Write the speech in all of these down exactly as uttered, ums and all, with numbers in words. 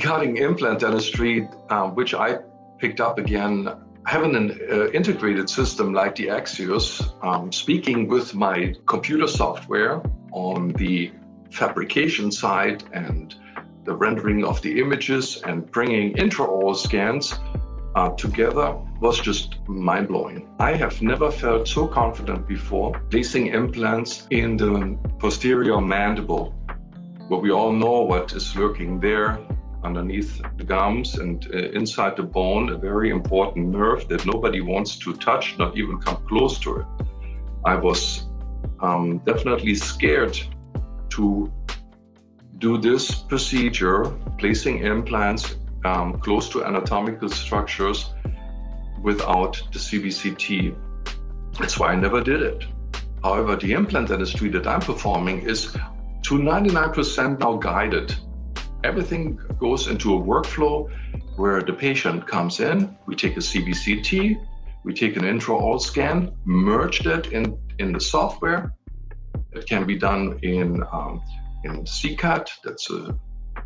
regarding implant dentistry, uh, which I picked up again, having an uh, integrated system like the Axeos, um, speaking with my computer software on the fabrication side and the rendering of the images and bringing intraoral scans uh, together was just mind-blowing. I have never felt so confident before placing implants in the posterior mandible, where we all know what is lurking there underneath the gums and uh, inside the bone, a very important nerve that nobody wants to touch, not even come close to it. I was um, definitely scared to do this procedure, placing implants um, close to anatomical structures without the C B C T. That's why I never did it. However, the implant dentistry that I'm performing is to ninety-nine percent now guided. Everything goes into a workflow where the patient comes in, we take a C B C T, we take an intraoral scan, merge that in, in the software. It can be done in, um, in C CAT, that's a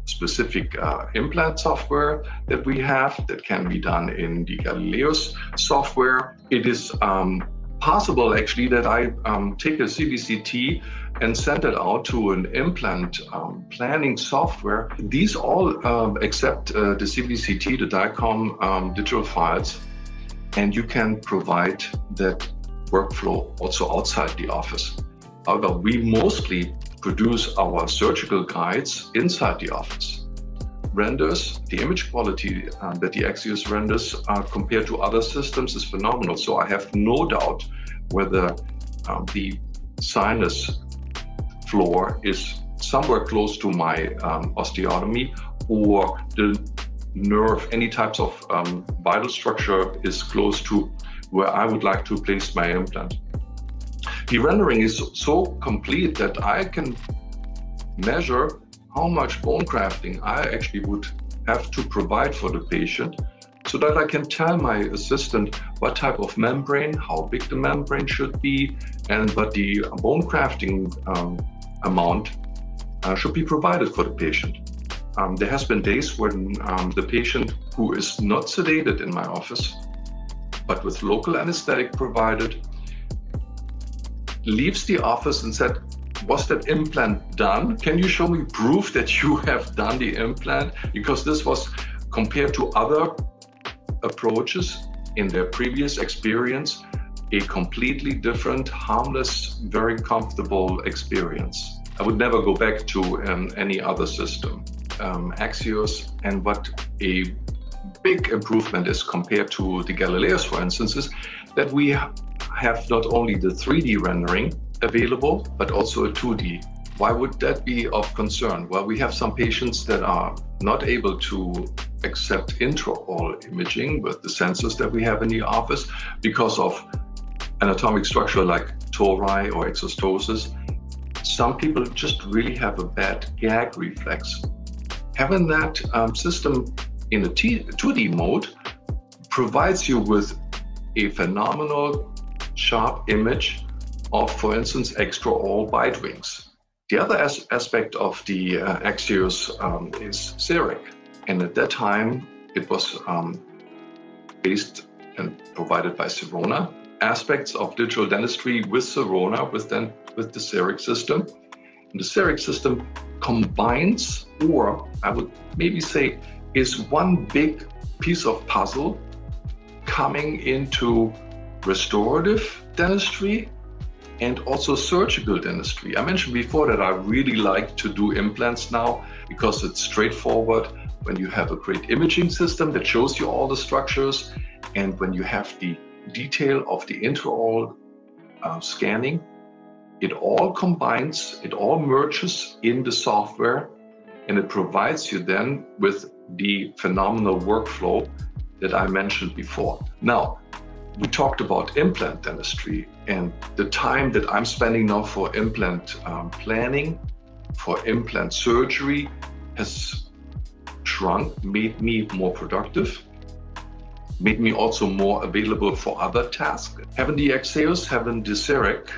specific uh, implant software that we have. That can be done in the Galileos software. It is um, possible actually that I um, take a C B C T and send it out to an implant um, planning software. These all um, accept uh, the C B C T, the DICOM um, digital files, and you can provide that workflow also outside the office. However, we mostly produce our surgical guides inside the office. Renders, the image quality uh, that the Axeos renders uh, compared to other systems is phenomenal. So I have no doubt whether um, the sinus floor is somewhere close to my um, osteotomy, or the nerve, any types of um, vital structure is close to where I would like to place my implant. The rendering is so complete that I can measure how much bone grafting I actually would have to provide for the patient, so that I can tell my assistant what type of membrane, how big the membrane should be, and what the bone grafting um, amount uh, should be provided for the patient. Um, there has been days when um, the patient who is not sedated in my office, but with local anesthetic provided, leaves the office and said, "Was that implant done? Can you show me proof that you have done the implant?" Because this was, compared to other approaches in their previous experience, a completely different, harmless, very comfortable experience. I would never go back to um, any other system. Um, Axeos, and what a big improvement is compared to the Galileos, for instance, is that we have not only the three D rendering available, but also a two D. Why would that be of concern? Well, we have some patients that are not able to accept intraoral imaging with the sensors that we have in the office because of anatomic structure like tori or exostosis. Some people just really have a bad gag reflex. Having that um, system in a two D mode provides you with a phenomenal sharp image of, for instance, extraoral bite wings. The other as aspect of the uh, Axeos um, is CEREC, and at that time it was um, based and provided by Sirona. Aspects of digital dentistry with Sirona, with, then, with the CEREC system. And the CEREC system combines, or I would maybe say is one big piece of puzzle coming into restorative dentistry and also surgical dentistry. I mentioned before that I really like to do implants now because it's straightforward. When you have a great imaging system that shows you all the structures, and when you have the detail of the intraoral uh, scanning, it all combines, it all merges in the software, and it provides you then with the phenomenal workflow that I mentioned before. Now, we talked about implant dentistry, and the time that I'm spending now for implant um, planning, for implant surgery, has shrunk, made me more productive, made me also more available for other tasks. Having the Axeos, having the CEREC,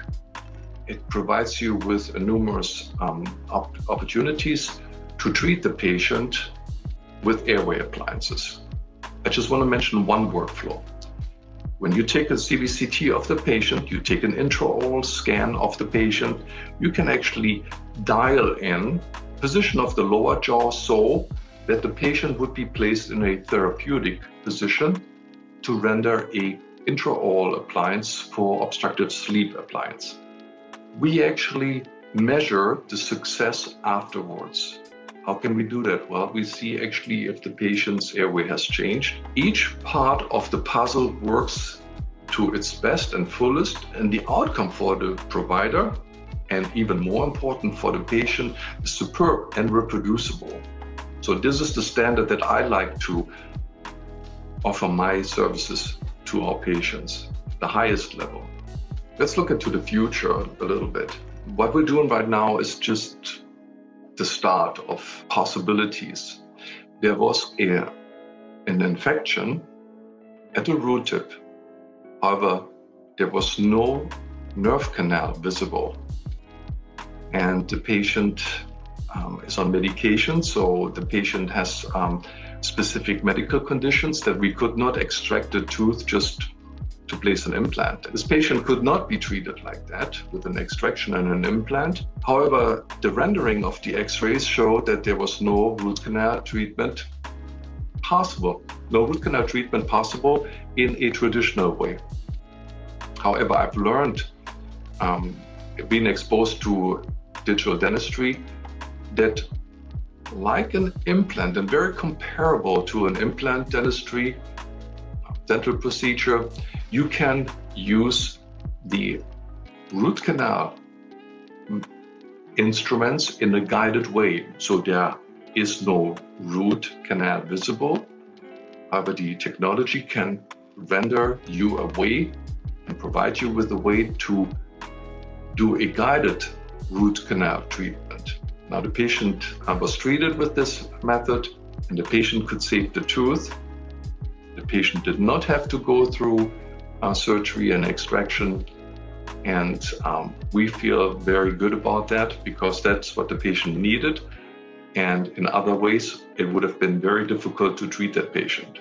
it provides you with numerous um, op opportunities to treat the patient with airway appliances. I just want to mention one workflow. When you take a C B C T of the patient, you take an intraoral scan of the patient, you can actually dial in position of the lower jaw so that the patient would be placed in a therapeutic position to render a intraoral appliance for obstructive sleep appliance. We actually measure the success afterwards. How can we do that? Well, we see actually if the patient's airway has changed. Each part of the puzzle works to its best and fullest, and the outcome for the provider, and even more important for the patient, is superb and reproducible. So this is the standard that I like to offer my services to our patients, the highest level. Let's look into the future a little bit. What we're doing right now is just the start of possibilities. There was a, an infection at the root tip. However, there was no nerve canal visible. And the patient um, is on medication, so the patient has um, specific medical conditions that we could not extract the tooth just to place an implant. This patient could not be treated like that with an extraction and an implant. However, the rendering of the x-rays showed that there was no root canal treatment possible. No root canal treatment possible in a traditional way. However, I've learned, um, being exposed to digital dentistry, that like an implant and very comparable to an implant dentistry, dental procedure, you can use the root canal instruments in a guided way. So there is no root canal visible. However, the technology can render you a way and provide you with a way to do a guided root canal treatment. Now, the patient was treated with this method, and the patient could save the tooth. The patient did not have to go through uh, surgery and extraction. And um, we feel very good about that, because that's what the patient needed. And in other ways, it would have been very difficult to treat that patient.